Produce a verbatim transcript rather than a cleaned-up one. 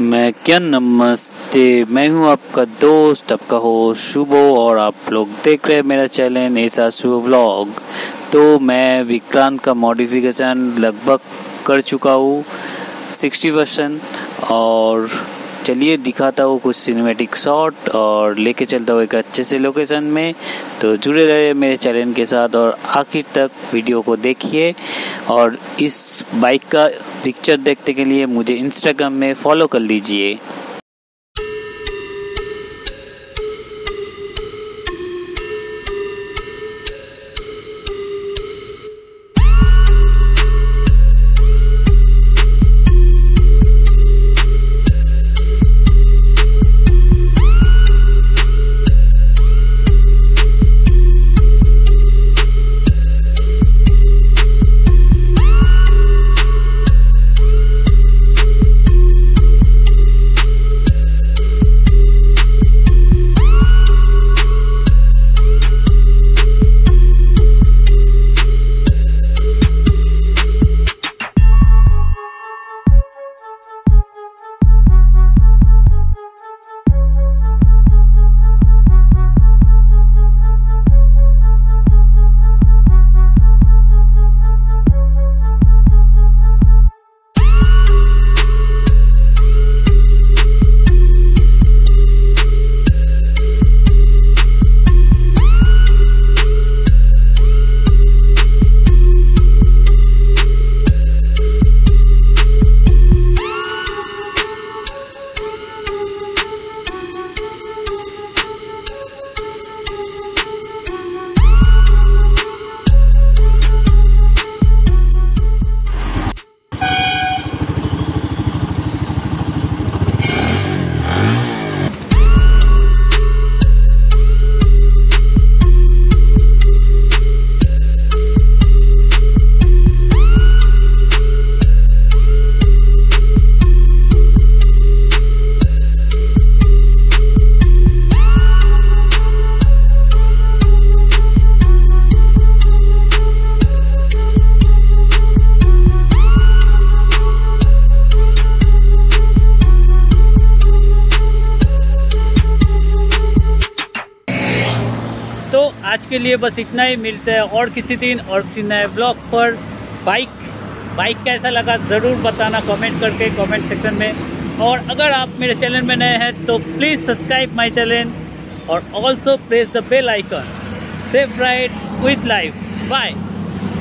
मैं क्या नमस्ते, मैं हूं आपका दोस्त, आपका होस्ट शुभो और आप लोग देख रहे हैं मेरा चैनल एसआर शुभो व्लॉग। तो मैं विक्रांत का मॉडिफिकेशन लगभग कर चुका हूं साठ परसेंट और चलिए दिखाता हूं कुछ सिनेमैटिक शॉट और लेके चलता हूं एक अच्छे से लोकेशन में। तो जुड़े रहिए मेरे चैनल के साथ और आखिर तक वीडियो को देखिए और इस बाइक का पिक्चर देखने के लिए मुझे इंस्टाग्राम में फॉलो कर लीजिए। तो आज के लिए बस इतना ही, मिलते हैं और किसी दिन और किसी नए ब्लॉग पर। बाइक बाइक कैसा लगा ज़रूर बताना कमेंट करके कमेंट सेक्शन में, और अगर आप मेरे चैनल में नए हैं तो प्लीज़ सब्सक्राइब माय चैनल और also press the bell icon. Safe ride with life, bye.